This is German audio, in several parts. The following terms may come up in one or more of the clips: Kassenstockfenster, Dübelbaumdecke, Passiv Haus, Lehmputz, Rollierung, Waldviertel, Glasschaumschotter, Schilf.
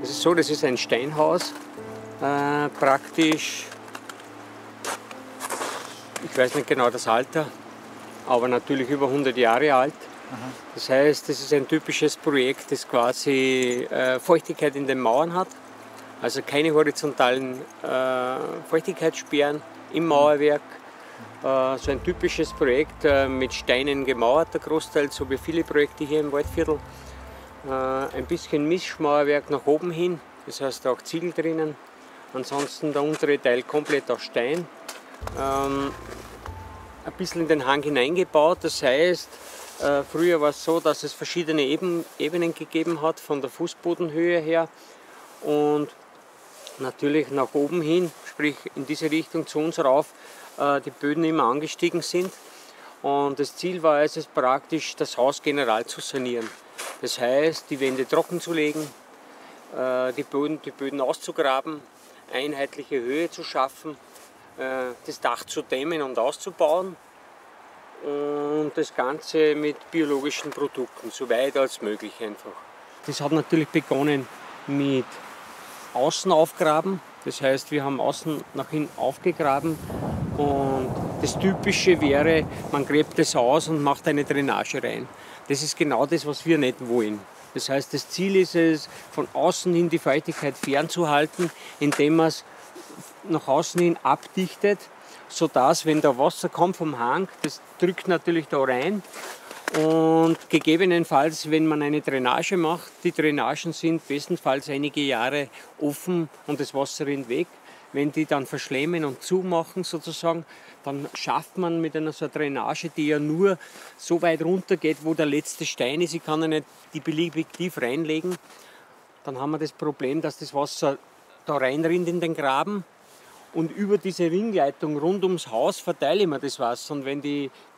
Es ist so, das ist ein Steinhaus, praktisch, ich weiß nicht genau das Alter, aber natürlich über 100 Jahre alt. Das heißt, das ist ein typisches Projekt, das quasi Feuchtigkeit in den Mauern hat, also keine horizontalen Feuchtigkeitssperren im Mauerwerk. So ein typisches Projekt, mit Steinen gemauert, der Großteil, so wie viele Projekte hier im Waldviertel. Ein bisschen Mischmauerwerk nach oben hin, das heißt auch Ziegel drinnen. Ansonsten der untere Teil komplett aus Stein. Ein bisschen in den Hang hineingebaut, das heißt, früher war es so, dass es verschiedene Ebenen gegeben hat, von der Fußbodenhöhe her und natürlich nach oben hin, sprich in diese Richtung zu uns rauf, die Böden immer angestiegen sind. Und das Ziel war es, praktisch das Haus generell zu sanieren. Das heißt, die Wände trocken zu legen, die Böden auszugraben, einheitliche Höhe zu schaffen, das Dach zu dämmen und auszubauen. Und das Ganze mit biologischen Produkten, so weit als möglich einfach. Das hat natürlich begonnen mit Außenaufgraben. Das heißt, wir haben außen nach hinten aufgegraben und das Typische wäre, man gräbt es aus und macht eine Drainage rein. Das ist genau das, was wir nicht wollen. Das heißt, das Ziel ist es, von außen hin die Feuchtigkeit fernzuhalten, indem man es nach außen hin abdichtet, sodass, wenn da Wasser kommt vom Hang, das drückt natürlich da rein und gegebenenfalls, wenn man eine Drainage macht, die Drainagen sind bestenfalls einige Jahre offen und das Wasser rinnt weg. Wenn die dann verschlemmen und zumachen sozusagen, dann schafft man mit einer so einer Drainage, die ja nur so weit runter geht, wo der letzte Stein ist, ich kann ja nicht die beliebig tief reinlegen, dann haben wir das Problem, dass das Wasser da reinrinnt in den Graben. Und über diese Ringleitung rund ums Haus verteile ich mir das Wasser. Und wenn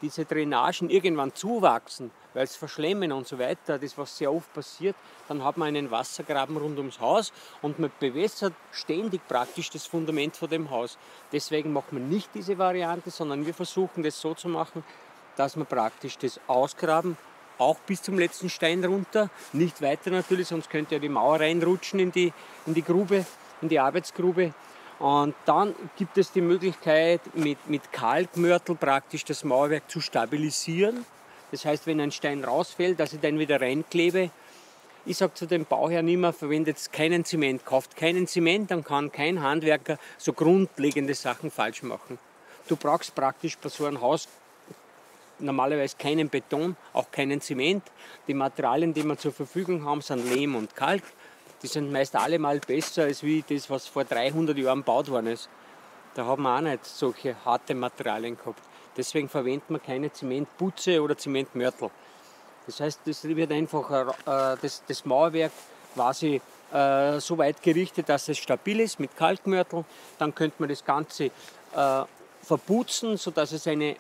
diese Drainagen irgendwann zuwachsen, weil es verschlemmen und so weiter, das was sehr oft passiert, dann hat man einen Wassergraben rund ums Haus und man bewässert ständig praktisch das Fundament von dem Haus. Deswegen macht man nicht diese Variante, sondern wir versuchen das so zu machen, dass man praktisch das Ausgraben auch bis zum letzten Stein runter, nicht weiter natürlich, sonst könnte ja die Mauer reinrutschen in die Grube, in die Arbeitsgrube. Und dann gibt es die Möglichkeit, mit Kalkmörtel praktisch das Mauerwerk zu stabilisieren. Das heißt, wenn ein Stein rausfällt, dass ich den wieder reinklebe. Ich sage zu den Bauherren immer, verwendet keinen Zement, kauft keinen Zement, dann kann kein Handwerker so grundlegende Sachen falsch machen. Du brauchst praktisch bei so einem Haus normalerweise keinen Beton, auch keinen Zement. Die Materialien, die wir zur Verfügung haben, sind Lehm und Kalk. Die sind meist allemal besser als wie das, was vor 300 Jahren gebaut worden ist. Da haben wir auch nicht solche harte Materialien gehabt. Deswegen verwendet man keine Zementputze oder Zementmörtel. Das heißt, das wird einfach das Mauerwerk quasi so weit gerichtet, dass es stabil ist mit Kalkmörtel. Dann könnte man das Ganze verputzen, sodass es eine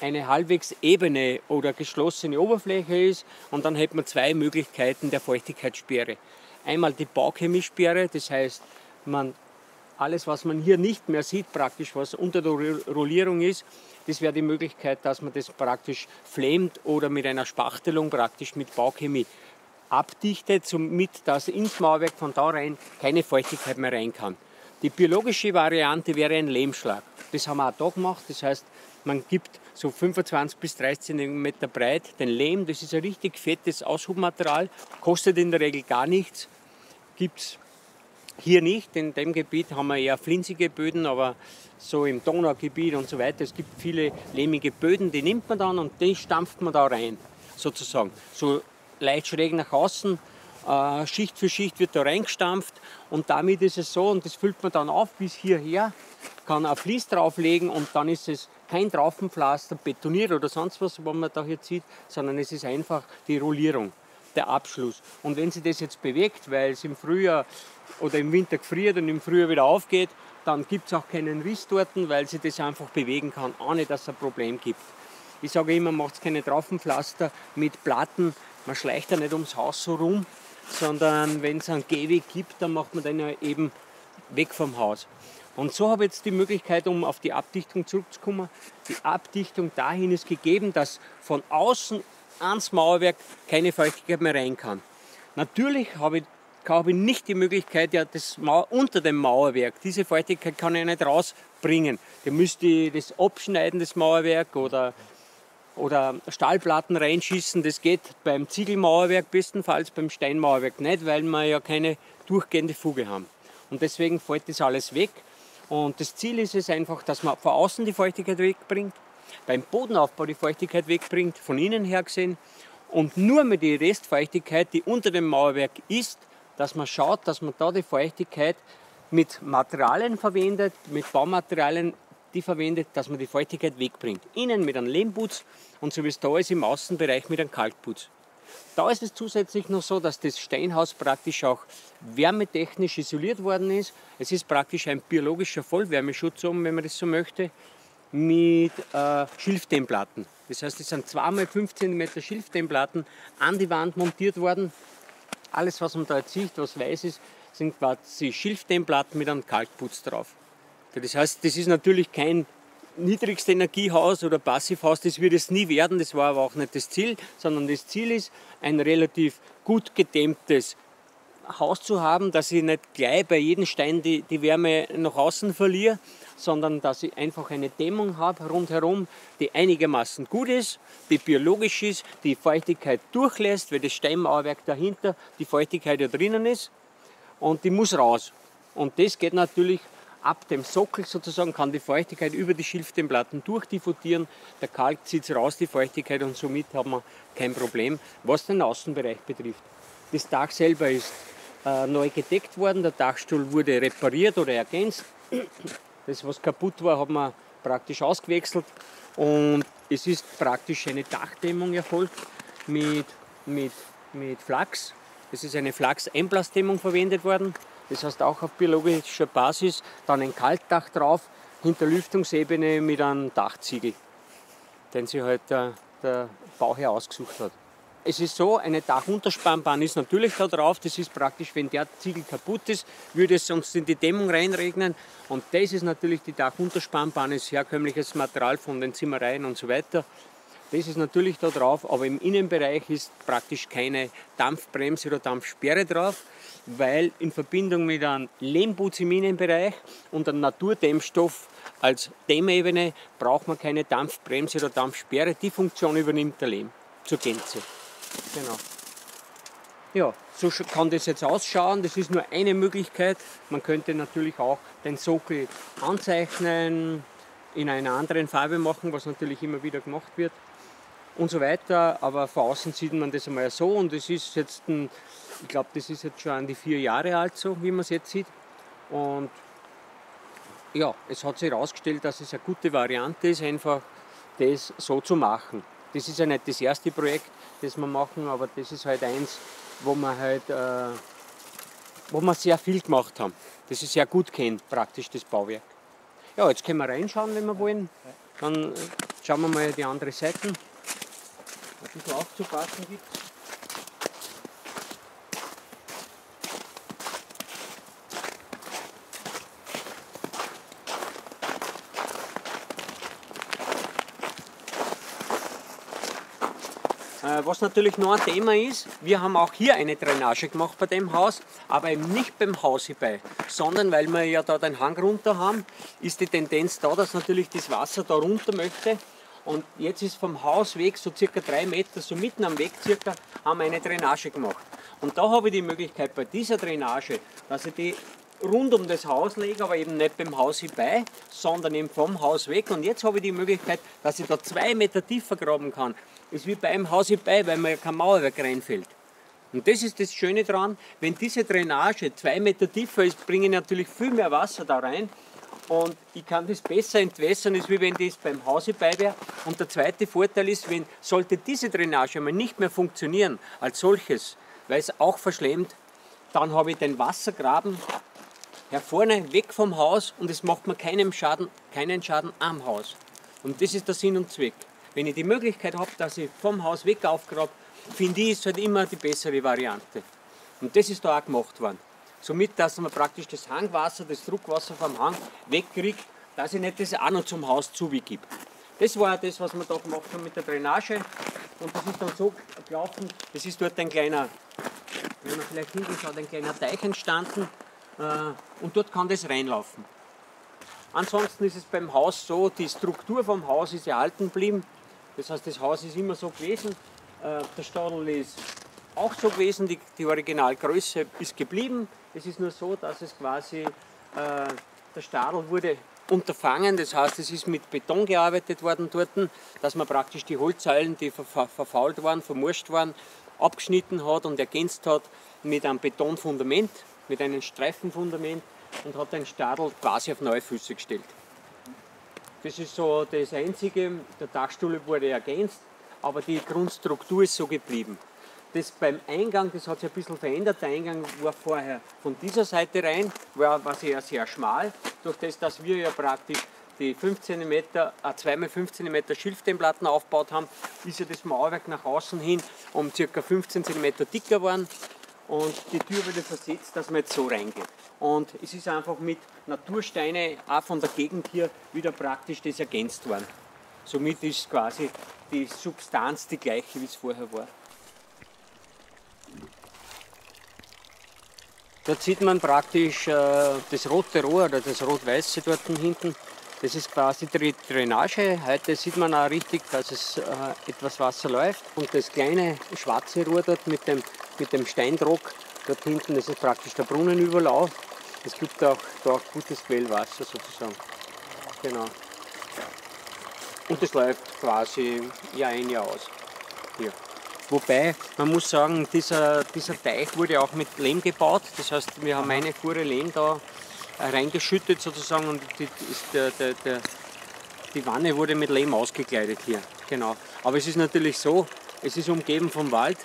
halbwegs ebene oder geschlossene Oberfläche ist, und dann hätte man zwei Möglichkeiten der Feuchtigkeitssperre. Einmal die Bauchemiesperre, das heißt, alles was man hier nicht mehr sieht, praktisch was unter der Rollierung ist, das wäre die Möglichkeit, dass man das praktisch flämt oder mit einer Spachtelung praktisch mit Bauchemie abdichtet, somit dass ins Mauerwerk von da rein keine Feuchtigkeit mehr rein kann. Die biologische Variante wäre ein Lehmschlag. Das haben wir auch da gemacht, das heißt, man gibt so 25 bis 30 cm breit den Lehm, das ist ein richtig fettes Aushubmaterial, kostet in der Regel gar nichts, gibt es hier nicht. In dem Gebiet haben wir eher flinsige Böden, aber so im Donaugebiet und so weiter, es gibt viele lehmige Böden, die nimmt man dann und die stampft man da rein, sozusagen. So leicht schräg nach außen, Schicht für Schicht wird da reingestampft und damit ist es so, und das füllt man dann auf bis hierher, kann ein Vlies drauflegen und dann ist es kein Traufenpflaster, betoniert oder sonst was, was man da hier sieht, sondern es ist einfach die Rollierung, der Abschluss. Und wenn sie das jetzt bewegt, weil es im Frühjahr oder im Winter gefriert und im Frühjahr wieder aufgeht, dann gibt es auch keinen Riss dort, weil sie das einfach bewegen kann, ohne dass es ein Problem gibt. Ich sage immer, macht keine Traufenpflaster mit Platten, man schleicht ja nicht ums Haus so rum, sondern wenn es einen Gehweg gibt, dann macht man den ja eben weg vom Haus. Und so habe ich jetzt die Möglichkeit, um auf die Abdichtung zurückzukommen. Die Abdichtung dahin ist gegeben, dass von außen ans Mauerwerk keine Feuchtigkeit mehr rein kann. Natürlich habe ich habe ich nicht die Möglichkeit, ja, das unter dem Mauerwerk, diese Feuchtigkeit kann ich nicht rausbringen. Da müsste ich das abschneiden, das Mauerwerk, oder Stahlplatten reinschießen. Das geht beim Ziegelmauerwerk bestenfalls, beim Steinmauerwerk nicht, weil wir ja keine durchgehende Fuge haben. Und deswegen fällt das alles weg. Und das Ziel ist es einfach, dass man von außen die Feuchtigkeit wegbringt, beim Bodenaufbau die Feuchtigkeit wegbringt, von innen her gesehen. Und nur mit der Restfeuchtigkeit, die unter dem Mauerwerk ist, dass man schaut, dass man da die Feuchtigkeit mit Materialien verwendet, mit Baumaterialien, die verwendet, dass man die Feuchtigkeit wegbringt. Innen mit einem Lehmputz und so wie es da ist, im Außenbereich mit einem Kalkputz. Da ist es zusätzlich noch so, dass das Steinhaus praktisch auch wärmetechnisch isoliert worden ist. Es ist praktisch ein biologischer Vollwärmeschutz oben, wenn man das so möchte, mit Schilfdämmplatten. Das heißt, es sind 2x5 cm Schilfdämmplatten an die Wand montiert worden. Alles, was man da jetzt sieht, was weiß ist, sind quasi Schilfdämmplatten mit einem Kalkputz drauf. Das heißt, das ist natürlich kein niedrigste Energiehaus oder Passivhaus, das wird es nie werden, das war aber auch nicht das Ziel, sondern das Ziel ist, ein relativ gut gedämmtes Haus zu haben, dass ich nicht gleich bei jedem Stein die Wärme nach außen verliere, sondern dass ich einfach eine Dämmung habe rundherum, die einigermaßen gut ist, die biologisch ist, die Feuchtigkeit durchlässt, weil das Steinmauerwerk dahinter die Feuchtigkeit ja drinnen ist und die muss raus. Und das geht natürlich ab dem Sockel sozusagen, kann die Feuchtigkeit über die Schilfdämmplatten durchdiffundieren, der Kalk zieht raus die Feuchtigkeit und somit haben wir kein Problem, was den Außenbereich betrifft. Das Dach selber ist neu gedeckt worden, der Dachstuhl wurde repariert oder ergänzt. Das, was kaputt war, hat man praktisch ausgewechselt und es ist praktisch eine Dachdämmung erfolgt mit Flachs. Es ist eine Flachs-Einblasdämmung verwendet worden. Das heißt auch auf biologischer Basis, dann ein Kaltdach drauf, hinter Lüftungsebene mit einem Dachziegel, den sich halt der Bauherr ausgesucht hat. Es ist so, eine Dachunterspannbahn ist natürlich da drauf, das ist praktisch, wenn der Ziegel kaputt ist, würde es sonst in die Dämmung reinregnen. Und das ist natürlich, die Dachunterspannbahn ist herkömmliches Material von den Zimmereien und so weiter. Das ist natürlich da drauf, aber im Innenbereich ist praktisch keine Dampfbremse oder Dampfsperre drauf, weil in Verbindung mit einem Lehmputz im Innenbereich und einem Naturdämmstoff als Dämmebene braucht man keine Dampfbremse oder Dampfsperre. Die Funktion übernimmt der Lehm zur Gänze. Genau. Ja, so kann das jetzt ausschauen. Das ist nur eine Möglichkeit. Man könnte natürlich auch den Sockel anzeichnen, in einer anderen Farbe machen, was natürlich immer wieder gemacht wird. Und so weiter, aber von außen sieht man das einmal so und das ist jetzt, ich glaube, das ist jetzt schon an die 4 Jahre alt, so wie man es jetzt sieht. Und ja, es hat sich herausgestellt, dass es eine gute Variante ist, einfach das so zu machen. Das ist ja nicht das erste Projekt, das wir machen, aber das ist halt eins, wo wir sehr viel gemacht haben. Das ist sehr gut kennt, praktisch das Bauwerk. Ja, jetzt können wir reinschauen, wenn wir wollen. Dann schauen wir mal die andere Seite. Ein bisschen aufzupassen gibt. Was natürlich noch ein Thema ist, wir haben auch hier eine Drainage gemacht bei dem Haus, aber eben nicht beim Haus hierbei, sondern weil wir ja da den Hang runter haben, ist die Tendenz da, dass natürlich das Wasser da runter möchte. Und jetzt ist vom Hausweg so circa 3 Meter, so mitten am Weg circa, haben wir eine Drainage gemacht. Und da habe ich die Möglichkeit bei dieser Drainage, dass ich die rund um das Haus lege, aber eben nicht beim Haus hierbei, sondern eben vom Haus weg. Und jetzt habe ich die Möglichkeit, dass ich da 2 Meter tiefer graben kann. Das ist wie beim Haus hierbei, weil mir ja kein Mauerwerk reinfällt. Und das ist das Schöne dran, wenn diese Drainage 2 Meter tiefer ist, bringe ich natürlich viel mehr Wasser da rein. Und ich kann das besser entwässern, als wenn das beim Haus hierbei wäre. Und der zweite Vorteil ist, wenn sollte diese Drainage mal nicht mehr funktionieren als solches, weil es auch verschlemmt, dann habe ich den Wassergraben her vorne weg vom Haus und es macht mir keinen Schaden am Haus. Und das ist der Sinn und Zweck. Wenn ich die Möglichkeit habe, dass ich vom Haus weg aufgrabe, finde ich, ist halt immer die bessere Variante. Und das ist da auch gemacht worden. Somit, dass man praktisch das Hangwasser, das Druckwasser vom Hang wegkriegt, dass ich nicht das auch noch zum Haus zugibt. Das war das, was wir da gemacht haben mit der Drainage. Und das ist dann so gelaufen, das ist dort ein kleiner Ja, vielleicht hinten schaut ein kleiner Teich entstanden und dort kann das reinlaufen. Ansonsten ist es beim Haus so, die Struktur vom Haus ist erhalten geblieben. Das heißt, das Haus ist immer so gewesen. Der Stadl ist auch so gewesen, die Originalgröße ist geblieben. Es ist nur so, dass es quasi, der Stadl wurde unterfangen, das heißt, es ist mit Beton gearbeitet worden dort, dass man praktisch die Holzsäulen, die verfault waren, vermorscht waren, abgeschnitten hat und ergänzt hat mit einem Betonfundament, mit einem Streifenfundament und hat den Stadl quasi auf neue Füße gestellt. Das ist so das Einzige, der Dachstuhl wurde ergänzt, aber die Grundstruktur ist so geblieben. Das beim Eingang, das hat sich ein bisschen verändert, der Eingang war vorher von dieser Seite rein, war sehr, sehr schmal, durch das, dass wir ja praktisch die 5 cm, 2x5 cm Schilfdämmplatten aufgebaut haben, ist ja das Mauerwerk nach außen hin um ca. 15 cm dicker geworden und die Tür wurde versetzt, dass man jetzt so reingeht. Und es ist einfach mit Natursteinen, auch von der Gegend hier, wieder praktisch das ergänzt worden. Somit ist quasi die Substanz die gleiche, wie es vorher war. Dort sieht man praktisch das rote Rohr oder das rot-weiße dort hinten. Das ist quasi die Drainage. Heute sieht man auch richtig, dass es etwas Wasser läuft. Und das kleine schwarze Rohr dort mit dem Steindruck dort hinten, das ist praktisch der Brunnenüberlauf. Es gibt auch da gutes Quellwasser sozusagen. Genau. Und das läuft quasi Jahr ein, Jahr aus. Hier. Wobei, man muss sagen, dieser Teich wurde auch mit Lehm gebaut. Das heißt, wir haben eine Fuhre Lehm da reingeschüttet sozusagen und die Wanne wurde mit Lehm ausgekleidet hier. Genau. Aber es ist natürlich so, es ist umgeben vom Wald.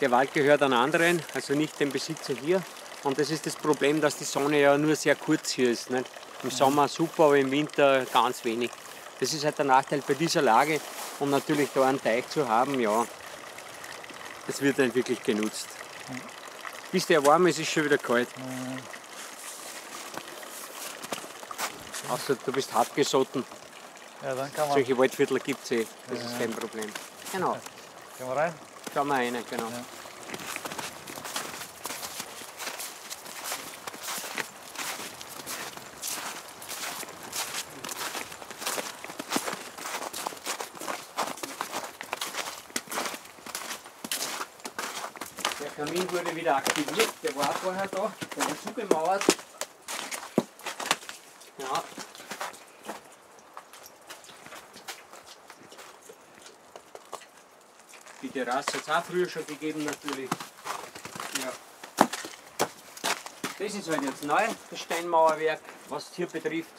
Der Wald gehört an anderen, also nicht dem Besitzer hier. Und das ist das Problem, dass die Sonne ja nur sehr kurz hier ist. Nicht? Im Sommer super, aber im Winter ganz wenig. Das ist halt der Nachteil bei dieser Lage. Und natürlich da einen Teich zu haben, ja. Es wird dann wirklich genutzt. Bis der warm ist, ist schon wieder kalt. Außer du bist hart gesotten. Ja, dann kann man. Solche Waldviertel gibt es eh. Das ist kein Problem. Genau. Gehen wir rein? Gehen wir rein, genau. Ja. Der Kamin wurde wieder aktiviert, der war vorher da, der war zugemauert. Ja. Die Terrasse hat es auch früher schon gegeben natürlich. Ja. Das ist halt jetzt neu, das Steinmauerwerk, was es hier betrifft.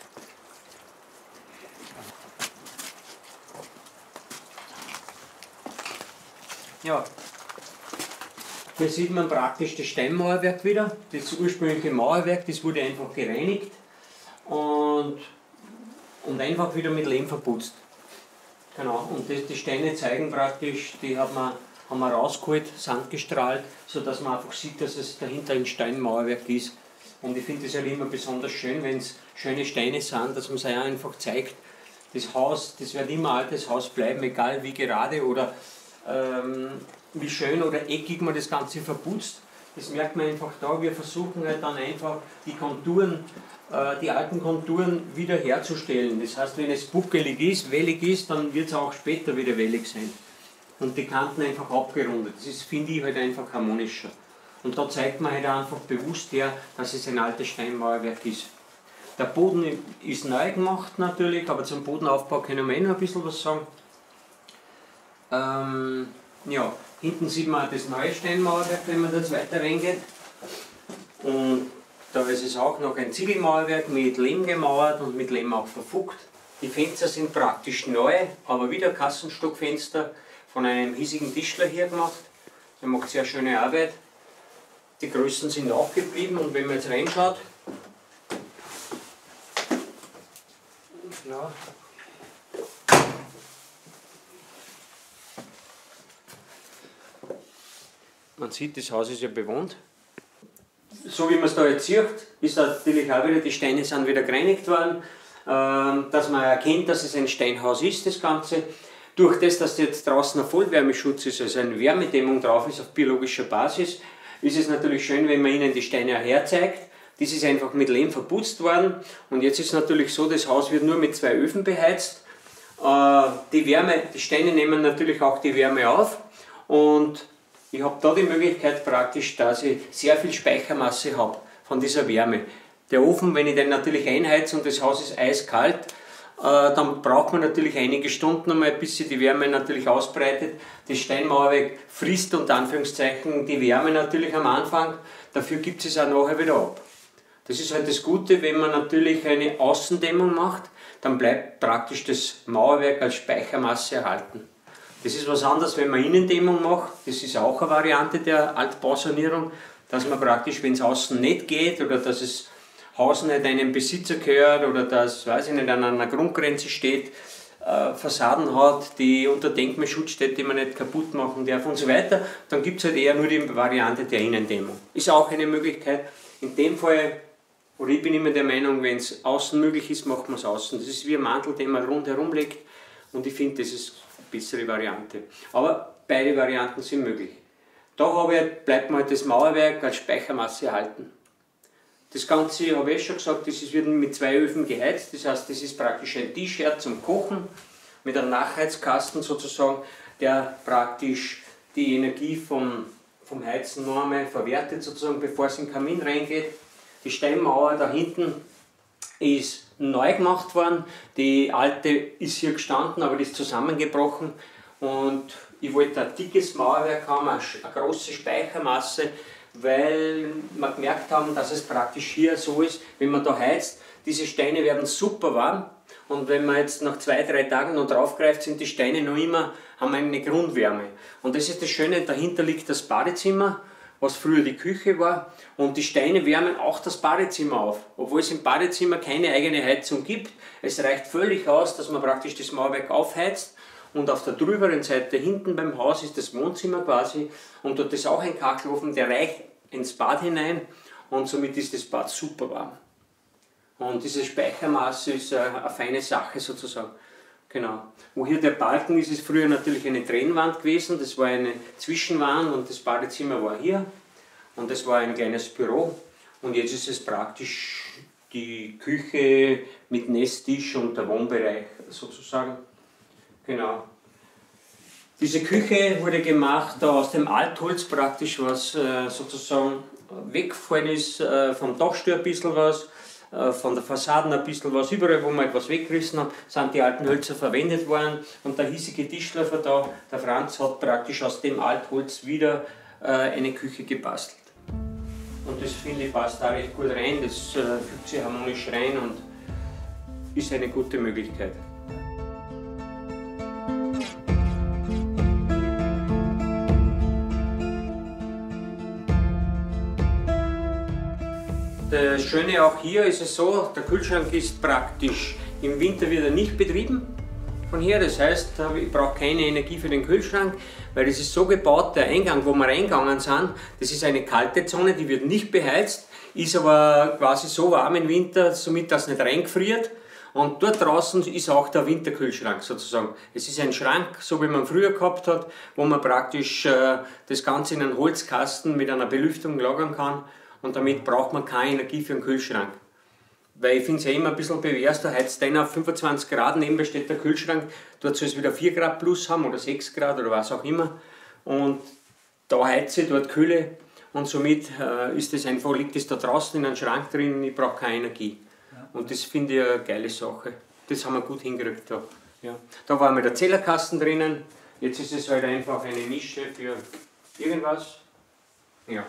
Ja. Hier sieht man praktisch das Steinmauerwerk wieder, das ursprüngliche Mauerwerk, das wurde einfach gereinigt und einfach wieder mit Lehm verputzt. Genau, und die Steine zeigen praktisch, die haben wir rausgeholt, sandgestrahlt, sodass man einfach sieht, dass es dahinter ein Steinmauerwerk ist. Und ich finde es halt immer besonders schön, wenn es schöne Steine sind, dass man es ja einfach zeigt. Das Haus, das wird immer altes Haus bleiben, egal wie gerade oder wie schön oder eckig man das Ganze verputzt. Das merkt man einfach da. Wir versuchen halt dann einfach die Konturen, die alten Konturen wieder herzustellen. Das heißt, wenn es buckelig ist, wellig ist, dann wird es auch später wieder wellig sein. Und die Kanten einfach abgerundet. Das finde ich halt einfach harmonischer. Und da zeigt man halt einfach bewusst her, dass es ein altes Steinmauerwerk ist. Der Boden ist neu gemacht natürlich, aber zum Bodenaufbau können wir eh noch ein bisschen was sagen. Ja, hinten sieht man das neue Steinmauerwerk, wenn man da jetzt weiter reingeht. Und da ist es auch noch ein Ziegelmauerwerk mit Lehm gemauert und mit Lehm auch verfugt. Die Fenster sind praktisch neu, aber wieder Kassenstockfenster von einem hiesigen Tischler hier gemacht. Der macht sehr schöne Arbeit. Die Größen sind auch geblieben und wenn man jetzt reinschaut, ja. Man sieht, das Haus ist ja bewohnt. So wie man es da jetzt sieht, ist natürlich auch wieder, die Steine sind wieder gereinigt worden, dass man erkennt, dass es ein Steinhaus ist, das Ganze. Durch das, dass jetzt draußen ein Vollwärmeschutz ist, also eine Wärmedämmung drauf ist auf biologischer Basis, ist es natürlich schön, wenn man ihnen die Steine herzeigt. Das ist einfach mit Lehm verputzt worden und jetzt ist es natürlich so, das Haus wird nur mit 2 Öfen beheizt. Die Wärme, die Steine nehmen natürlich auch die Wärme auf und ich habe da die Möglichkeit praktisch, dass ich sehr viel Speichermasse habe von dieser Wärme. Der Ofen, wenn ich den natürlich einheize und das Haus ist eiskalt, dann braucht man natürlich einige Stunden einmal, bis sich die Wärme natürlich ausbreitet. Das Steinmauerwerk frisst unter Anführungszeichen die Wärme natürlich am Anfang, dafür gibt es auch nachher wieder ab. Das ist halt das Gute, wenn man natürlich eine Außendämmung macht, dann bleibt praktisch das Mauerwerk als Speichermasse erhalten. Das ist was anderes, wenn man Innendämmung macht, das ist auch eine Variante der Altbausanierung, dass man praktisch, wenn es außen nicht geht oder dass es Haus nicht einem Besitzer gehört oder dass, weiß ich nicht, an einer Grundgrenze steht, Fassaden hat, die unter Denkmalschutz steht, die man nicht kaputt machen darf und so weiter, dann gibt es halt eher nur die Variante der Innendämmung. Ist auch eine Möglichkeit. In dem Fall, oder ich bin immer der Meinung, wenn es außen möglich ist, macht man es außen. Das ist wie ein Mantel, den man rundherum legt und ich finde, das ist eine bessere Variante. Aber beide Varianten sind möglich. Da bleibt man halt das Mauerwerk als Speichermasse erhalten. Das Ganze, habe ich schon gesagt, das wird mit 2 Öfen geheizt, das heißt, das ist praktisch ein Tischherd zum Kochen mit einem Nachheizkasten sozusagen, der praktisch die Energie vom Heizen noch einmal verwertet sozusagen, bevor es in den Kamin reingeht. Die Steinmauer da hinten ist neu gemacht worden, die alte ist hier gestanden, aber die ist zusammengebrochen und ich wollte ein dickes Mauerwerk haben, eine große Speichermasse, weil wir gemerkt haben, dass es praktisch hier so ist, wenn man da heizt, diese Steine werden super warm und wenn man jetzt nach 2-3 Tagen noch draufgreift, sind die Steine noch immer, haben eine Grundwärme. Und das ist das Schöne, dahinter liegt das Badezimmer, was früher die Küche war und die Steine wärmen auch das Badezimmer auf, obwohl es im Badezimmer keine eigene Heizung gibt. Es reicht völlig aus, dass man praktisch das Mauerwerk aufheizt. Und auf der drüberen Seite hinten beim Haus ist das Wohnzimmer quasi und dort ist auch ein Kachelofen, der reicht ins Bad hinein und somit ist das Bad super warm. Und diese Speichermasse ist eine feine Sache sozusagen. Genau. Wo hier der Balken ist, ist früher natürlich eine Trennwand gewesen, das war eine Zwischenwand und das Badezimmer war hier und das war ein kleines Büro und jetzt ist es praktisch die Küche mit Nesstisch und der Wohnbereich sozusagen. Genau. Diese Küche wurde gemacht aus dem Altholz praktisch, was sozusagen weggefallen ist, vom Dachstuhl ein bisschen was, von der Fassaden ein bisschen was, überall wo wir etwas weggerissen haben, sind die alten Hölzer verwendet worden und der hiesige Tischler da, der Franz, hat praktisch aus dem Altholz wieder eine Küche gebastelt. Und das finde ich passt da recht gut rein, das fügt sich harmonisch rein und ist eine gute Möglichkeit. Das Schöne auch hier ist es so, der Kühlschrank ist praktisch im Winter wieder nicht betrieben von hier, das heißt, ich brauche keine Energie für den Kühlschrank, weil es ist so gebaut, der Eingang, wo wir reingegangen sind, das ist eine kalte Zone, die wird nicht beheizt, ist aber quasi so warm im Winter, somit dass nicht reingefriert und dort draußen ist auch der Winterkühlschrank sozusagen. Es ist ein Schrank, so wie man früher gehabt hat, wo man praktisch das Ganze in einen Holzkasten mit einer Belüftung lagern kann. Und damit braucht man keine Energie für den Kühlschrank. Weil ich finde es ja immer ein bisschen pervers, da heizt einer auf 25 Grad, nebenbei steht der Kühlschrank, dort soll es wieder 4 Grad plus haben oder 6 Grad oder was auch immer. Und da heize ich, dort kühle und somit ist das einfach, liegt das da draußen in einem Schrank drin, ich brauche keine Energie. Und das finde ich eine geile Sache. Das haben wir gut hingekriegt da. Ja. Da war einmal der Zellerkasten drinnen, jetzt ist es halt einfach eine Nische für irgendwas. Ja.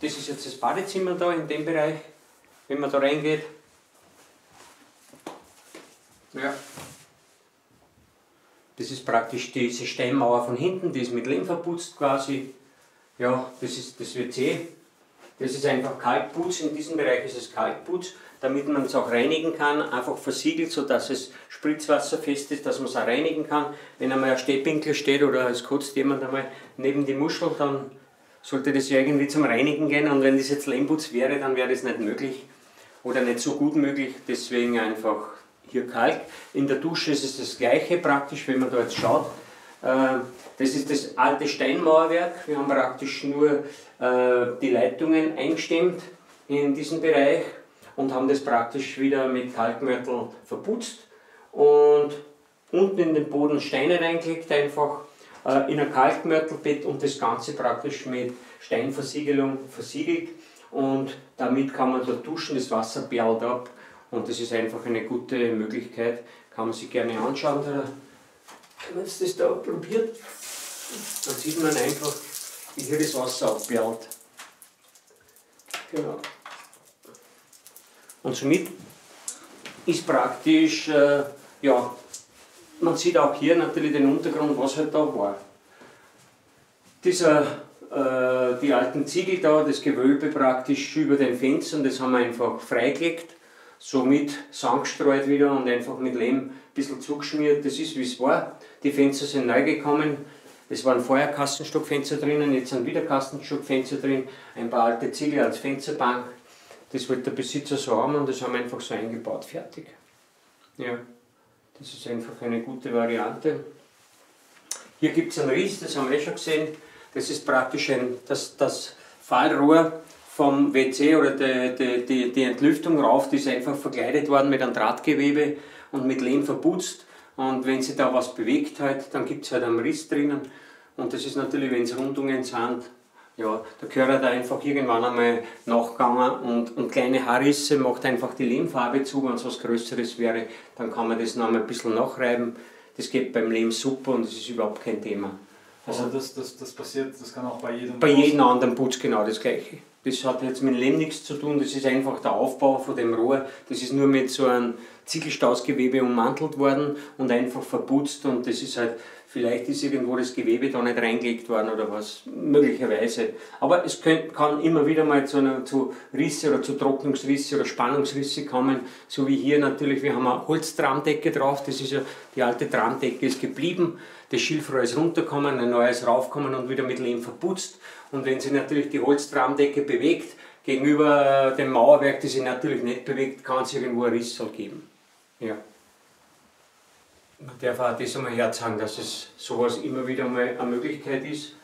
Das ist jetzt das Badezimmer da in dem Bereich, wenn man da reingeht. Ja. Das ist praktisch diese Steinmauer von hinten, die ist mit Lehm verputzt quasi. Ja, das ist das WC. Das ist einfach Kalkputz, in diesem Bereich ist es Kalkputz, damit man es auch reinigen kann, einfach versiegelt, sodass es spritzwasserfest ist, dass man es auch reinigen kann. Wenn einmal ein Stehpinkel steht oder es kotzt jemand einmal neben die Muschel, dann sollte das ja irgendwie zum Reinigen gehen und wenn das jetzt Lehmputz wäre, dann wäre das nicht möglich oder nicht so gut möglich, deswegen einfach hier Kalk. In der Dusche ist es das gleiche praktisch, wenn man da jetzt schaut, Das ist das alte Steinmauerwerk. Wir haben praktisch nur die Leitungen eingestemmt in diesem Bereich und haben das praktisch wieder mit Kalkmörtel verputzt und unten in den Boden Steine reingelegt, einfach in ein Kalkmörtelbett und das Ganze praktisch mit Steinversiegelung versiegelt. Und damit kann man da duschen, das Wasser perlt ab und das ist einfach eine gute Möglichkeit. Kann man sich gerne anschauen. Wenn man das da probiert, dann sieht man einfach, wie hier das Wasser abperlt. Genau. Und somit ist praktisch, ja, man sieht auch hier natürlich den Untergrund, was halt da war. Die alten Ziegel da, das Gewölbe praktisch über den Fenstern, das haben wir einfach freigelegt. Somit Sand gestreut wieder und einfach mit Lehm ein bisschen zugeschmiert. Das ist wie es war. Die Fenster sind neu gekommen. Es waren vorher Kastenstockfenster drinnen, jetzt sind wieder Kastenstockfenster drin. Ein paar alte Ziegel als Fensterbank. Das wollte der Besitzer so haben und das haben wir einfach so eingebaut. Fertig. Ja, das ist einfach eine gute Variante. Hier gibt es einen Riss, das haben wir schon gesehen. Das ist praktisch das Fallrohr vom WC oder die Entlüftung rauf, die ist einfach verkleidet worden mit einem Drahtgewebe und mit Lehm verputzt. Und wenn sich da was bewegt, halt, dann gibt es halt einen Riss drinnen. Und das ist natürlich, wenn es Rundungen sind, ja, da gehört da einfach irgendwann einmal nachgegangen und kleine Haarrisse macht einfach die Lehmfarbe zu. Wenn es was Größeres wäre, dann kann man das noch mal ein bisschen nachreiben. Das geht beim Lehm super und das ist überhaupt kein Thema. Also das passiert, das kann auch bei jedem Putz? Bei jedem anderen Putz genau das gleiche. Das hat jetzt mit Lehm nichts zu tun, das ist einfach der Aufbau von dem Rohr. Das ist nur mit so einem Ziegelstausgewebe ummantelt worden und einfach verputzt und das ist halt, vielleicht ist irgendwo das Gewebe da nicht reingelegt worden oder was, möglicherweise. Aber es kann immer wieder mal zu Risse oder zu Trocknungsrisse oder Spannungsrisse kommen, so wie hier natürlich, wir haben eine Holztramdecke drauf, das ist ja, die alte Tramdecke ist geblieben, das Schilfrohr ist runtergekommen, ein neues raufkommen und wieder mit Lehm verputzt. Und wenn sich natürlich die Holztramdecke bewegt, gegenüber dem Mauerwerk, das sich natürlich nicht bewegt, kann es irgendwo einen Riss geben. Ja. Man darf auch das einmal herzagen, dass es sowas immer wieder mal eine Möglichkeit ist.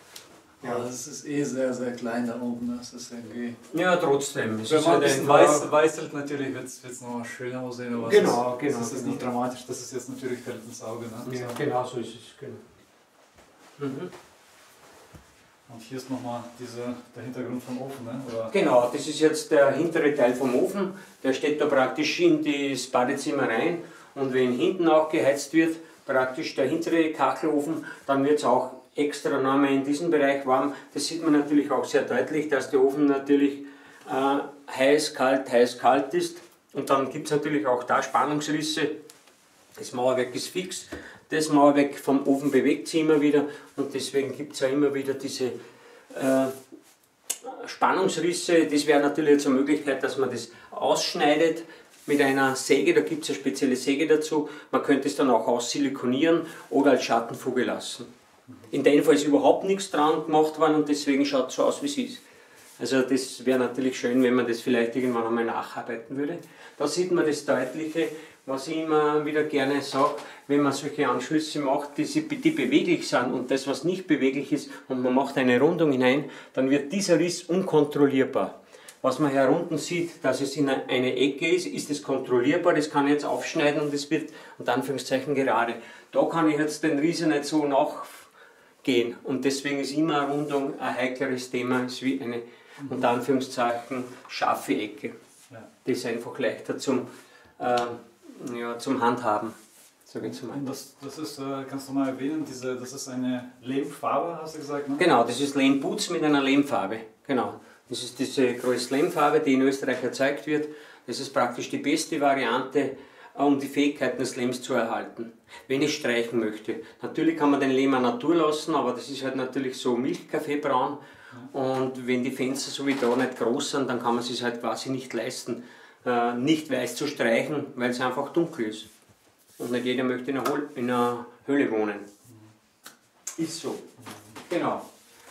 Ja, es ist eh sehr, sehr klein da oben, das ist irgendwie... Ja, trotzdem. Wenn man ein bisschen weißelt, natürlich wird es nochmal schöner aussehen, aber genau, das ist nicht dramatisch, das ist jetzt natürlich fällt ins Auge. Ne? Ja, genau so ist es, genau. Mhm. Und hier ist nochmal der Hintergrund vom Ofen, ne? Oder? Genau, das ist jetzt der hintere Teil vom Ofen. Der steht da praktisch in das Badezimmer rein. Und wenn hinten auch geheizt wird, praktisch der hintere Kachelofen, dann wird es auch extra nochmal in diesem Bereich warm. Das sieht man natürlich auch sehr deutlich, dass der Ofen natürlich heiß, kalt ist. Und dann gibt es natürlich auch da Spannungsrisse. Das Mauerwerk ist fix. Das Mauerwerk vom Ofen bewegt sich immer wieder und deswegen gibt es ja immer wieder diese Spannungsrisse. Das wäre natürlich jetzt eine Möglichkeit, dass man das ausschneidet mit einer Säge. Da gibt es eine spezielle Säge dazu. Man könnte es dann auch aussilikonieren oder als Schattenfuge lassen. In dem Fall ist überhaupt nichts dran gemacht worden und deswegen schaut es so aus, wie es ist. Also das wäre natürlich schön, wenn man das vielleicht irgendwann einmal nacharbeiten würde. Da sieht man das Deutliche, was ich immer wieder gerne sage, wenn man solche Anschlüsse macht, die beweglich sind und das, was nicht beweglich ist und man macht eine Rundung hinein, dann wird dieser Riss unkontrollierbar. Was man hier unten sieht, dass es in eine Ecke ist das kontrollierbar, das kann ich jetzt aufschneiden und es wird unter Anführungszeichen gerade. Da kann ich jetzt den Riss nicht so nachgehen und deswegen ist immer eine Rundung ein heikleres Thema, ist wie eine unter Anführungszeichen scharfe Ecke. Ja. Das ist einfach leichter zum Handhaben. So geht's mal. Das ist, kannst du mal erwähnen, das ist eine Lehmfarbe, hast du gesagt? Ne? Genau, das ist Lehmputz mit einer Lehmfarbe. Genau. Das ist diese größte Lehmfarbe, die in Österreich erzeugt wird. Das ist praktisch die beste Variante, um die Fähigkeiten des Lehms zu erhalten, wenn ich streichen möchte. Natürlich kann man den Lehm an Natur lassen, aber das ist halt natürlich so Milchkaffeebraun. Und wenn die Fenster so wie da nicht groß sind, dann kann man es sich halt quasi nicht leisten, nicht weiß zu streichen, weil es einfach dunkel ist. Und nicht jeder möchte in einer Höhle wohnen. Ist so. Genau.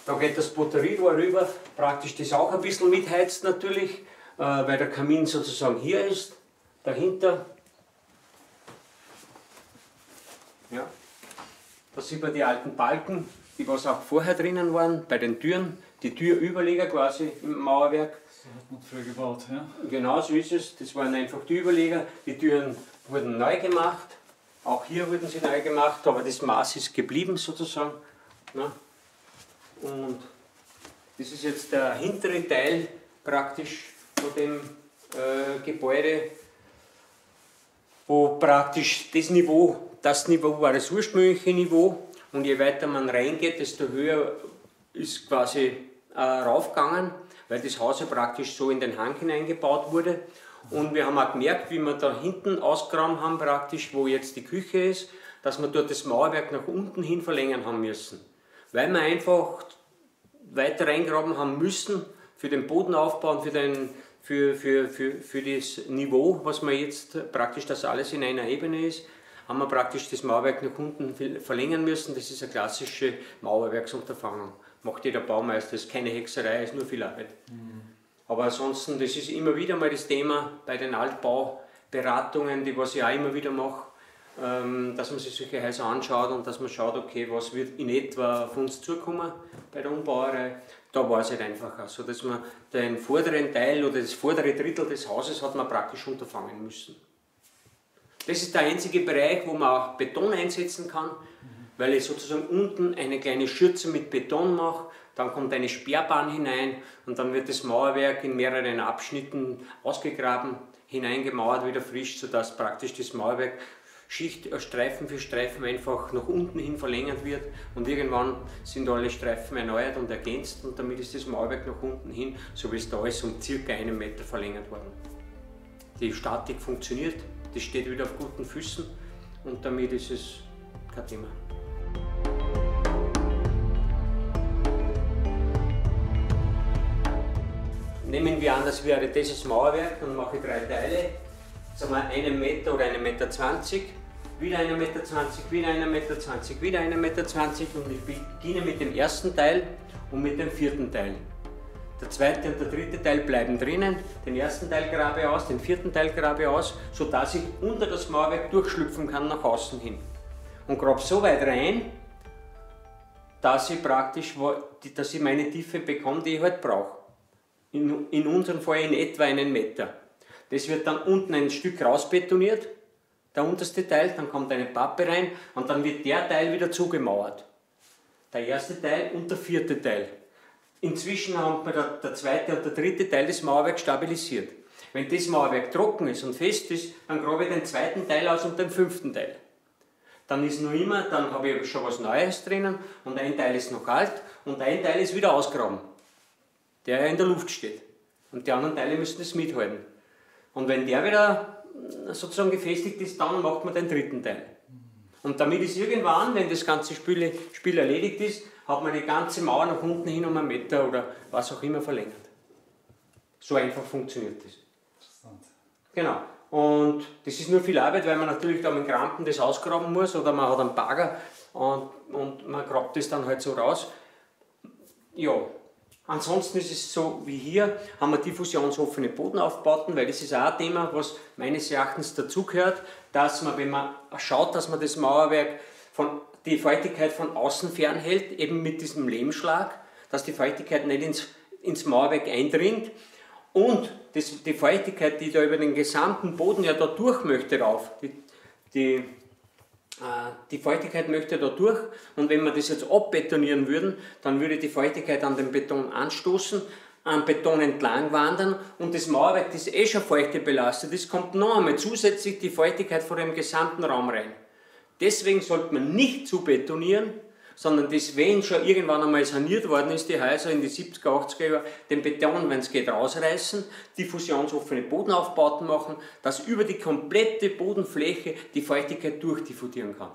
Da geht das Potterierohr rüber, praktisch das auch ein bisschen mitheizt natürlich, weil der Kamin sozusagen hier ist, dahinter. Ja. Da sieht man die alten Balken, die was auch vorher drinnen waren, bei den Türen, die Türüberleger quasi im Mauerwerk. Das hat man früher gebaut, ja? Genau, so ist es. Das waren einfach die Überleger. Die Türen wurden neu gemacht, auch hier wurden sie neu gemacht, aber das Maß ist geblieben sozusagen. Und das ist jetzt der hintere Teil praktisch von dem Gebäude, wo praktisch das Niveau war das ursprüngliche Niveau, und je weiter man reingeht, desto höher ist quasi raufgegangen, weil das Haus ja praktisch so in den Hang hineingebaut wurde. Und wir haben auch gemerkt, wie wir da hinten ausgegraben haben praktisch, wo jetzt die Küche ist, dass wir dort das Mauerwerk nach unten hin verlängern haben müssen, weil wir einfach weiter reingraben haben müssen für den Bodenaufbau und für das Niveau, was man jetzt praktisch, das alles in einer Ebene ist, haben wir praktisch das Mauerwerk nach unten verlängern müssen. Das ist eine klassische Mauerwerksunterfangung. Macht jeder Baumeister, ist keine Hexerei, ist nur viel Arbeit. Mhm. Aber ansonsten, das ist immer wieder mal das Thema bei den Altbauberatungen, die was ich auch immer wieder mache, dass man sich solche Häuser anschaut und dass man schaut, okay, was wird in etwa auf uns zukommen bei der Umbauerei. Da war es halt einfacher, so dass man den vorderen Teil oder das vordere Drittel des Hauses hat man praktisch unterfangen müssen. Das ist der einzige Bereich, wo man auch Beton einsetzen kann, weil ich sozusagen unten eine kleine Schürze mit Beton mache, dann kommt eine Sperrbahn hinein und dann wird das Mauerwerk in mehreren Abschnitten ausgegraben, hineingemauert, wieder frisch, sodass praktisch das Mauerwerk Schicht, Streifen für Streifen einfach nach unten hin verlängert wird, und irgendwann sind alle Streifen erneuert und ergänzt, und damit ist das Mauerwerk nach unten hin, so wie es da ist, um circa 1 Meter verlängert worden. Die Statik funktioniert, das steht wieder auf guten Füßen, und damit ist es kein Thema. Nehmen wir an, das wäre dieses Mauerwerk, dann mache ich 3 Teile. Sagen wir 1 Meter oder 1,20 Meter, wieder 1,20 Meter, wieder 1,20 Meter, wieder 1,20 Meter, und ich beginne mit dem ersten Teil und mit dem vierten Teil. Der zweite und der dritte Teil bleiben drinnen, den ersten Teil grabe ich aus, den vierten Teil grabe ich aus, sodass ich unter das Mauerwerk durchschlüpfen kann nach außen hin. Und grabe so weit rein, dass ich meine Tiefe bekomme, die ich halt brauche. In unserem Fall in etwa 1 Meter. Das wird dann unten ein Stück rausbetoniert, der unterste Teil, dann kommt eine Pappe rein und dann wird der Teil wieder zugemauert. Der erste Teil und der vierte Teil. Inzwischen haben wir der zweite und der dritte Teil des Mauerwerks stabilisiert. Wenn das Mauerwerk trocken ist und fest ist, dann grabe ich den zweiten Teil aus und den fünften Teil. Dann ist noch immer, dann habe ich schon was Neues drinnen, und ein Teil ist noch alt und ein Teil ist wieder ausgraben, der ja in der Luft steht. Und die anderen Teile müssen das mithalten. Und wenn der wieder sozusagen gefestigt ist, dann macht man den dritten Teil. Und damit ist irgendwann, wenn das ganze Spiel erledigt ist, hat man eine ganze Mauer nach unten hin um 1 Meter oder was auch immer verlängert. So einfach funktioniert das. Interessant. Genau. Und das ist nur viel Arbeit, weil man natürlich da mit Krampen das ausgraben muss, oder man hat einen Bagger und man grabt das dann halt so raus. Ja. Ansonsten ist es so wie hier, haben wir diffusionsoffene Bodenaufbauten, weil das ist auch ein Thema, was meines Erachtens dazugehört, dass man, wenn man schaut, dass man das Mauerwerk, die Feuchtigkeit von außen fernhält, eben mit diesem Lehmschlag, dass die Feuchtigkeit nicht ins Mauerwerk eindringt, und die Feuchtigkeit, die da über den gesamten Boden ja da durch möchte rauf, die Feuchtigkeit möchte da durch, und wenn wir das jetzt abbetonieren würden, dann würde die Feuchtigkeit an den Beton anstoßen, am Beton entlang wandern, und das Mauerwerk, das eh schon feucht belastet ist, kommt noch einmal zusätzlich die Feuchtigkeit von dem gesamten Raum rein. Deswegen sollte man nicht zu betonieren, sondern das, wenn schon irgendwann einmal saniert worden ist, die Häuser in die 70er, 80er Jahre, den Beton, wenn es geht, rausreißen, diffusionsoffene Bodenaufbauten machen, dass über die komplette Bodenfläche die Feuchtigkeit durchdiffundieren kann.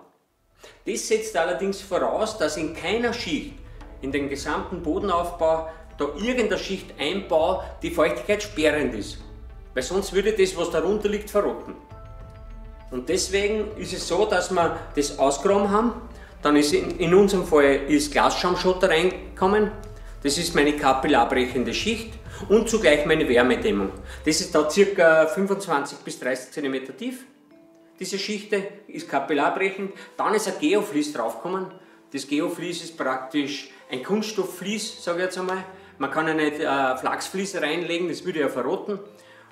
Das setzt allerdings voraus, dass in keiner Schicht, in den gesamten Bodenaufbau, da irgendeiner Schicht Einbau die Feuchtigkeit sperrend ist. Weil sonst würde das, was darunter liegt, verrotten. Und deswegen ist es so, dass wir das ausgegraben haben. Dann ist in unserem Fall Glasschaumschotter reingekommen, das ist meine kapillarbrechende Schicht und zugleich meine Wärmedämmung. Das ist da ca. 25 bis 30 cm tief, diese Schichte, ist kapillarbrechend. Dann ist ein Geoflies draufgekommen. Das Geoflies ist praktisch ein Kunststoffflies, sage ich jetzt einmal. Man kann ja nicht Flachsflies reinlegen, das würde ja verrotten.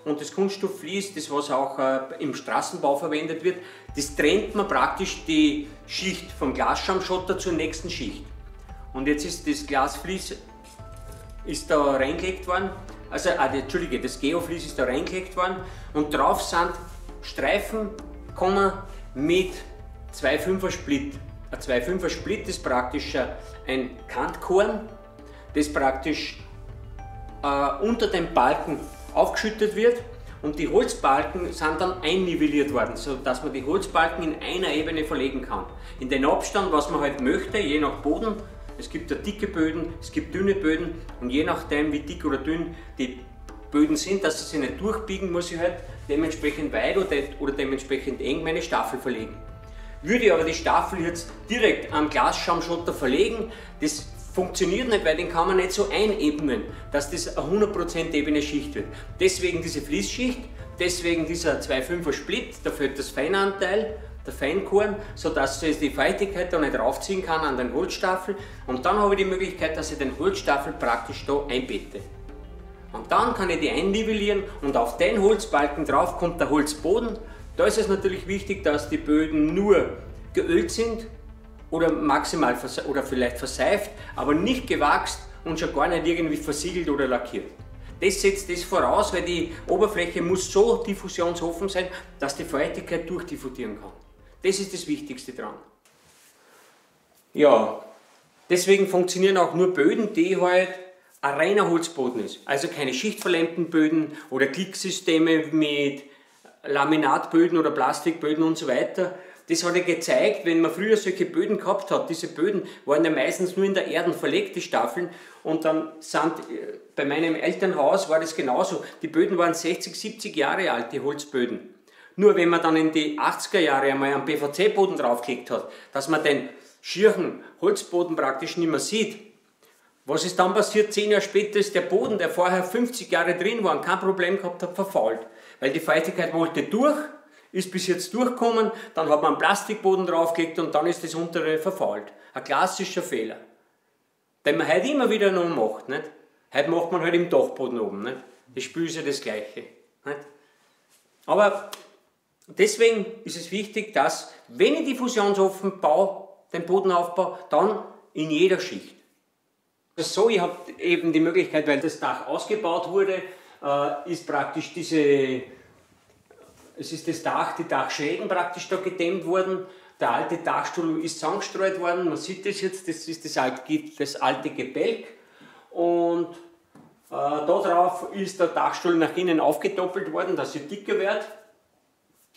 Und das Kunststoffflies, das was auch im Straßenbau verwendet wird, das trennt man praktisch die Schicht vom Glasschaumschotter zur nächsten Schicht. Und jetzt ist das Glasflies ist da reingelegt worden, also, Entschuldige, das Geoflies ist da reingelegt worden und drauf sind Streifen, mit 2,5er Split. Ein 2,5er Split ist praktisch ein Kantkorn, das praktisch unter dem Balken aufgeschüttet wird und die Holzbalken sind dann einnivelliert worden, sodass man die Holzbalken in einer Ebene verlegen kann. In den Abstand, was man halt möchte, je nach Boden. Es gibt ja dicke Böden, es gibt dünne Böden und je nachdem wie dick oder dünn die Böden sind, dass sie sich nicht durchbiegen, muss ich halt dementsprechend weit oder dementsprechend eng meine Staffel verlegen. Würde ich aber die Staffel jetzt direkt am Glasschaumschotter verlegen, das funktioniert nicht, weil den kann man nicht so einebnen, dass das eine 100% ebene Schicht wird. Deswegen diese Fließschicht, deswegen dieser 2,5er Split, da fehlt das Feinanteil, der Feinkorn, sodass ich die Feuchtigkeit da nicht raufziehen kann an den Holzstaffel. Und dann habe ich die Möglichkeit, dass ich den Holzstaffel praktisch da einbette. Und dann kann ich die einnivellieren und auf den Holzbalken drauf kommt der Holzboden. Da ist es natürlich wichtig, dass die Böden nur geölt sind oder maximal oder vielleicht verseift, aber nicht gewachst und schon gar nicht irgendwie versiegelt oder lackiert. Das setzt das voraus, weil die Oberfläche muss so diffusionsoffen sein, dass die Feuchtigkeit durchdiffundieren kann. Das ist das Wichtigste dran. Ja, deswegen funktionieren auch nur Böden, die halt ein reiner Holzboden ist. Also keine schichtverleimten Böden oder Klicksysteme mit Laminatböden oder Plastikböden und so weiter. Das hat ja gezeigt, wenn man früher solche Böden gehabt hat, diese Böden waren ja meistens nur in der Erde verlegte Staffeln und dann sind, bei meinem Elternhaus war das genauso, die Böden waren 60, 70 Jahre alt, die Holzböden. Nur wenn man dann in die 80er Jahre einmal einen PVC-Boden draufgelegt hat, dass man den schirchen Holzboden praktisch nicht mehr sieht. Was ist dann passiert? 10 Jahre später ist der Boden, der vorher 50 Jahre drin war und kein Problem gehabt hat, verfault. Weil die Feuchtigkeit wollte durch, ist bis jetzt durchgekommen, dann hat man einen Plastikboden draufgelegt und dann ist das untere verfault. Ein klassischer Fehler, den man heute immer wieder noch macht. Nicht? Heute macht man halt im Dachboden oben. Nicht? Das Spiel ist ja das Gleiche. Nicht? Aber deswegen ist es wichtig, dass, wenn ich diffusionsoffen baue, den Boden aufbaue, dann in jeder Schicht. So, ich habe eben die Möglichkeit, weil das Dach ausgebaut wurde, ist praktisch diese, es ist das Dach, die Dachschrägen praktisch da gedämmt worden. Der alte Dachstuhl ist zusammengestreut worden, man sieht das jetzt, das ist das alte Gebälk. Und darauf ist der Dachstuhl nach innen aufgedoppelt worden, dass er dicker wird.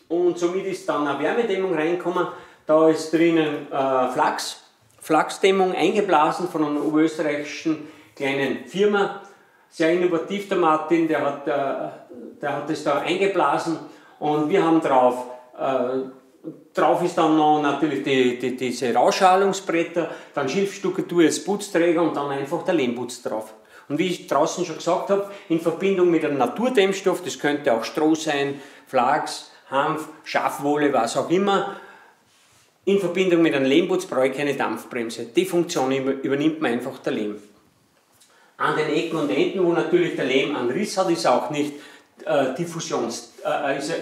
Und somit ist dann eine Wärmedämmung reingekommen. Da ist drinnen Flachs, Flachsdämmung eingeblasen von einer oberösterreichischen kleinen Firma. Sehr innovativ der Martin, der hat das da eingeblasen und wir haben drauf, drauf ist dann noch natürlich diese Rausschalungsbretter, dann Schilfstuckatur als Putzträger und dann einfach der Lehmputz drauf. Und wie ich draußen schon gesagt habe, in Verbindung mit einem Naturdämmstoff, das könnte auch Stroh sein, Flachs, Hanf, Schafwolle, was auch immer, in Verbindung mit einem Lehmputz brauche ich keine Dampfbremse. Die Funktion übernimmt man einfach der Lehm. An den Ecken und Enden, wo natürlich der Lehm einen Riss hat, ist auch nicht,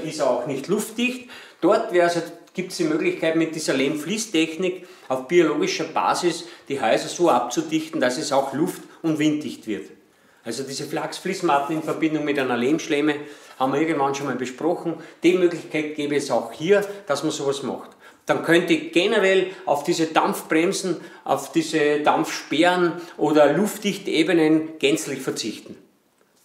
ist auch nicht luftdicht. Dort gibt es die Möglichkeit, mit dieser Lehmfließtechnik auf biologischer Basis die Häuser so abzudichten, dass es auch luft- und winddicht wird. Also diese Flachsfließmatten in Verbindung mit einer Lehmschlemme haben wir irgendwann schon mal besprochen. Die Möglichkeit gäbe es auch hier, dass man sowas macht. Dann könnte ich generell auf diese Dampfbremsen, auf diese Dampfsperren oder luftdichte Ebenen gänzlich verzichten.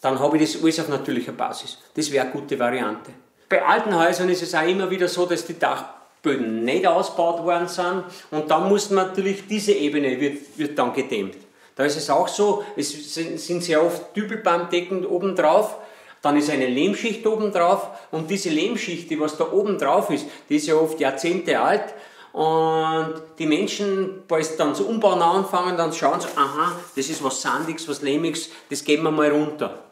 Dann habe ich das alles auf natürlicher Basis. Das wäre eine gute Variante. Bei alten Häusern ist es auch immer wieder so, dass die Dachböden nicht ausgebaut worden sind und dann muss natürlich diese Ebene wird dann gedämmt. Da ist es auch so, es sind sehr oft Dübelbaumdecken oben drauf. Dann ist eine Lehmschicht oben drauf und diese Lehmschicht, die was da oben drauf ist, die ist ja oft Jahrzehnte alt und die Menschen, als dann so umbauen anfangen, dann schauen sie, aha, das ist was Sandiges, was Lehmiges, das geben wir mal runter.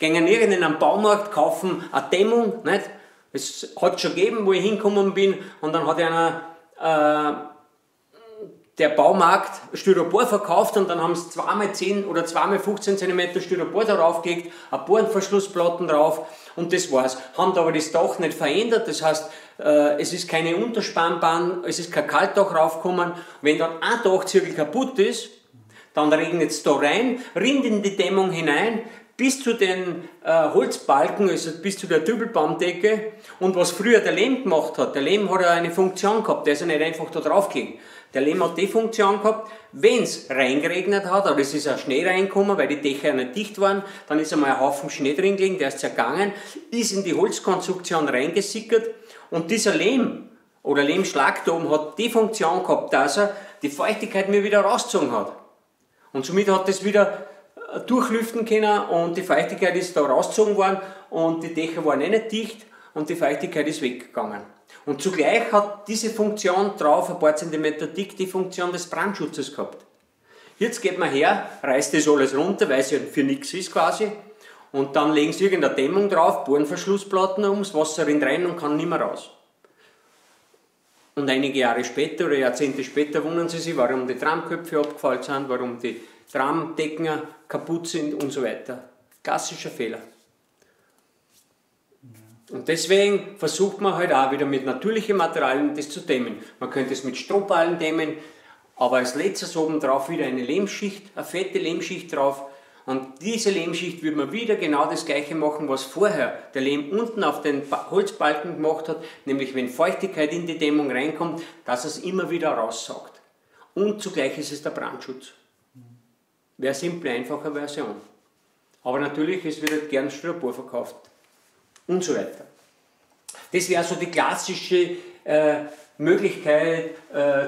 Gehen irgendeinen Baumarkt, kaufen eine Dämmung, nicht? Es hat schon gegeben, wo ich hingekommen bin, und dann hat einer der Baumarkt Styropor verkauft, und dann haben sie 2x10 oder 2x15 cm Styropor darauf gelegt, ein Bohrenverschlussplatten drauf, und das war's. Haben aber das Dach nicht verändert, das heißt, es ist keine Unterspannbahn, es ist kein Kaltdach raufgekommen. Wenn dann ein Dachzirkel kaputt ist, dann regnet es da rein, rinnt in die Dämmung hinein, bis zu den Holzbalken, also bis zu der Dübelbaumdecke. Und was früher der Lehm gemacht hat, der Lehm hat ja eine Funktion gehabt, der ist ja nicht einfach da drauf gegangen. Der Lehm hat die Funktion gehabt, wenn es reingeregnet hat, aber es ist auch Schnee reingekommen, weil die Dächer ja nicht dicht waren, dann ist einmal ein Haufen Schnee drin gelegen, der ist zergangen, ist in die Holzkonstruktion reingesickert, und dieser Lehm oder Lehmschlag da oben hat die Funktion gehabt, dass er die Feuchtigkeit mir wieder rausgezogen hat. Und somit hat das wieder durchlüften können, und die Feuchtigkeit ist da rausgezogen worden, und die Dächer waren nicht dicht, und die Feuchtigkeit ist weggegangen. Und zugleich hat diese Funktion drauf, ein paar Zentimeter dick, die Funktion des Brandschutzes gehabt. Jetzt geht man her, reißt das alles runter, weil es ja für nichts ist quasi, und dann legen sie irgendeine Dämmung drauf, Bohrenverschlussplatten ums, Wasser rinnt rein und kann nicht mehr raus. Und einige Jahre später oder Jahrzehnte später wundern sie sich, warum die Tramköpfe abgefallen sind, warum die Tramdecken kaputt sind und so weiter. Klassischer Fehler. Und deswegen versucht man halt auch wieder mit natürlichen Materialien das zu dämmen. Man könnte es mit Strohballen dämmen, aber als letztes oben drauf wieder eine Lehmschicht, eine fette Lehmschicht drauf. Und diese Lehmschicht würde man wieder genau das gleiche machen, was vorher der Lehm unten auf den Holzbalken gemacht hat, nämlich wenn Feuchtigkeit in die Dämmung reinkommt, dass es immer wieder raussaugt. Und zugleich ist es der Brandschutz. Wäre simple, einfache Version. Aber natürlich, es wird gern Styropor verkauft. Und so weiter. Das wäre so die klassische Möglichkeit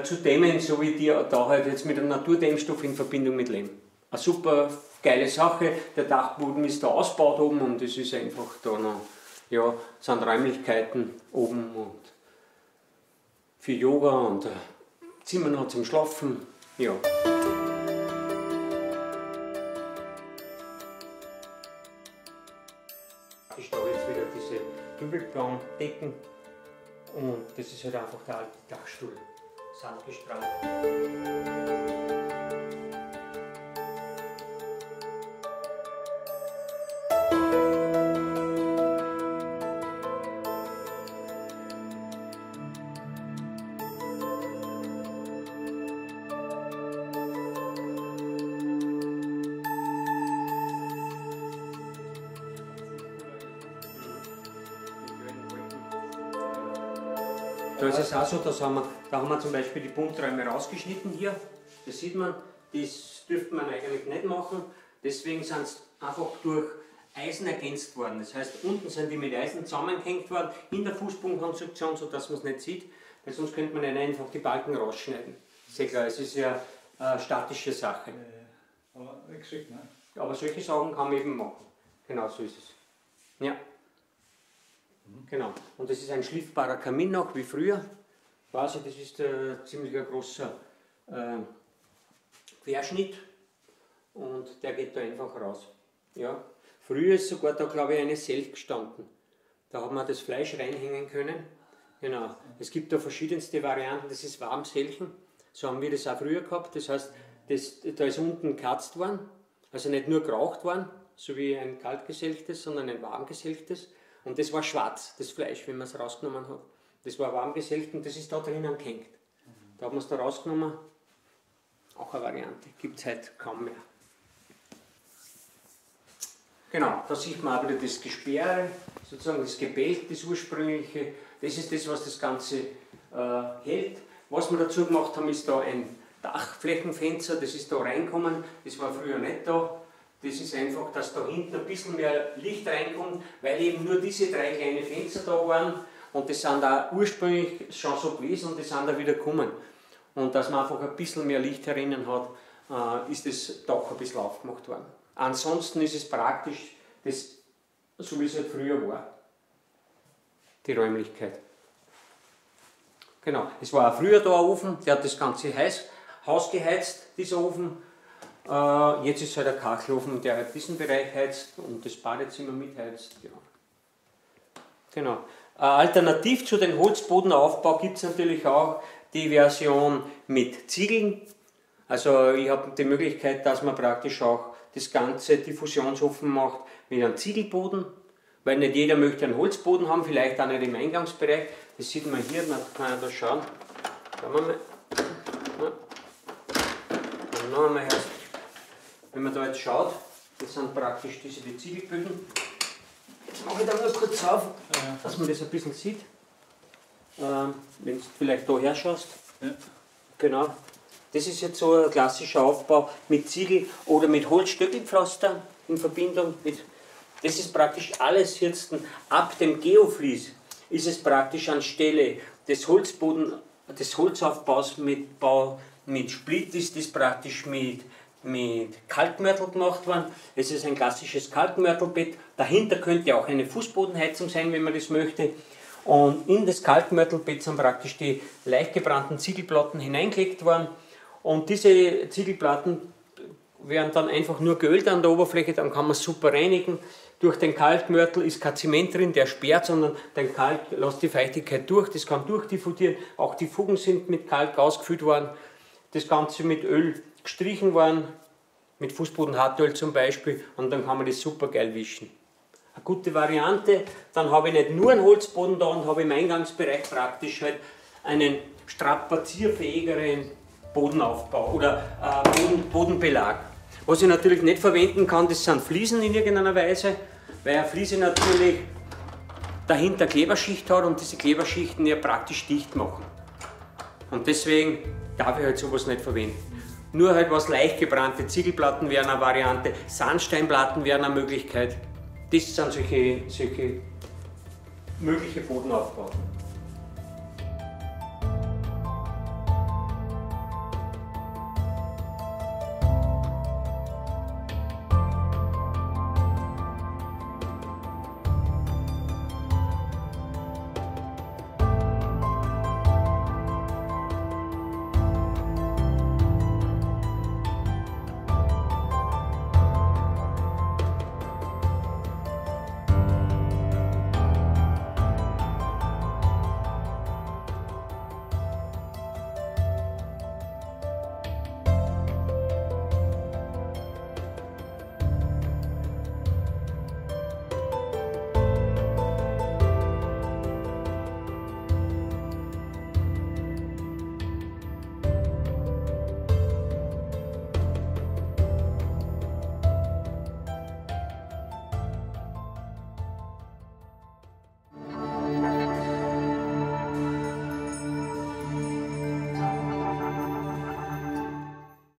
zu dämmen, so wie die da halt jetzt mit einem Naturdämmstoff in Verbindung mit Lehm. Eine super geile Sache, der Dachboden ist da ausgebaut oben, und es ist einfach da noch, ja, sind Räumlichkeiten oben und für Yoga und Zimmer noch zum Schlafen, ja. Ich stelle jetzt wieder diese dübelblauen Decken, und das ist halt einfach der alte Dachstuhl, sandgestrahlt. Da ist es auch so, da haben wir zum Beispiel die Bunträume rausgeschnitten hier. Das sieht man, das dürfte man eigentlich nicht machen. Deswegen sind es einfach durch Eisen ergänzt worden. Das heißt, unten sind die mit Eisen zusammengehängt worden in der Fußbodenkonstruktion, sodass man es nicht sieht. Weil sonst könnte man einfach die Balken rausschneiden. Sehr klar, es ist ja eine statische Sache. Aber nicht geschickt, ne? Aber solche Sachen kann man eben machen. Genau so ist es. Ja. Genau, und das ist ein schliffbarer Kamin noch, wie früher. Quasi, das ist ein ziemlich großer Querschnitt, und der geht da einfach raus. Ja. Früher ist sogar da, glaube ich, eine Selch gestanden. Da hat man das Fleisch reinhängen können. Genau, es gibt da verschiedenste Varianten, das ist Warmselchen. So haben wir das auch früher gehabt, das heißt, da ist unten gekatzt worden, also nicht nur geraucht worden, so wie ein kaltgeselchtes, sondern ein warmgeselchtes. Und das war schwarz, das Fleisch, wenn man es rausgenommen hat. Das war warm geselcht, und das ist da drinnen gehängt. Da hat man es da rausgenommen. Auch eine Variante, gibt es heute kaum mehr. Genau, da sieht man auch wieder das Gesperre, sozusagen das Gebälk, das ursprüngliche. Das ist das, was das Ganze hält. Was wir dazu gemacht haben, ist da ein Dachflächenfenster, das ist da reingekommen, das war früher nicht da. Das ist einfach, dass da hinten ein bisschen mehr Licht reinkommt, weil eben nur diese drei kleinen Fenster da waren, und das sind da ursprünglich schon so gewesen, und das sind da wieder gekommen. Und dass man einfach ein bisschen mehr Licht herinnen hat, ist das Dach ein bisschen aufgemacht worden. Ansonsten ist es praktisch, das, so wie es halt früher war, die Räumlichkeit. Genau, es war auch früher da ein Ofen, der hat das ganze Haus geheizt, dieser Ofen. Jetzt ist halt ein Kachelofen, der halt diesen Bereich heizt und das Badezimmer mitheizt. Ja. Genau. Alternativ zu dem Holzbodenaufbau gibt es natürlich auch die Version mit Ziegeln. Also ich habe die Möglichkeit, dass man praktisch auch das Ganze diffusionsoffen macht mit einem Ziegelboden, weil nicht jeder möchte einen Holzboden haben, vielleicht auch nicht im Eingangsbereich. Das sieht man hier, man kann ja da schauen. Schauen wir mal. Und noch einmal herzlich. Wenn man da jetzt schaut, das sind praktisch die Ziegelböden. Jetzt mache ich da nur kurz auf, dass man das ein bisschen sieht. Wenn du vielleicht da herschaust. Ja. Genau. Das ist jetzt so ein klassischer Aufbau mit Ziegel oder mit Holzstöckelpflaster in Verbindung mit. Das ist praktisch alles jetzt ab dem Geoflies ist es praktisch anstelle des Holzaufbaus mit Split ist das praktisch mit Kalkmörtel gemacht worden. Es ist ein klassisches Kalkmörtelbett. Dahinter könnte auch eine Fußbodenheizung sein, wenn man das möchte. Und in das Kalkmörtelbett sind praktisch die leicht gebrannten Ziegelplatten hineingelegt worden. Und diese Ziegelplatten werden dann einfach nur geölt an der Oberfläche, dann kann man es super reinigen. Durch den Kalkmörtel ist kein Zement drin, der sperrt, sondern den Kalk lässt die Feuchtigkeit durch, das kann durchdiffundieren. Auch die Fugen sind mit Kalk ausgefüllt worden, das Ganze mit Öl gestrichen worden, mit Fußbodenhartöl zum Beispiel, und dann kann man das super geil wischen. Eine gute Variante, dann habe ich nicht nur einen Holzboden da und habe im Eingangsbereich praktisch halt einen strapazierfähigeren Bodenaufbau oder Bodenbelag. Was ich natürlich nicht verwenden kann, das sind Fliesen in irgendeiner Weise, weil eine Fliese natürlich dahinter Kleberschicht hat und diese Kleberschichten ja praktisch dicht machen. Und deswegen darf ich halt sowas nicht verwenden. Nur halt was leicht gebrannte Ziegelplatten wären eine Variante, Sandsteinplatten wären eine Möglichkeit. Das sind solche mögliche Bodenaufbauten.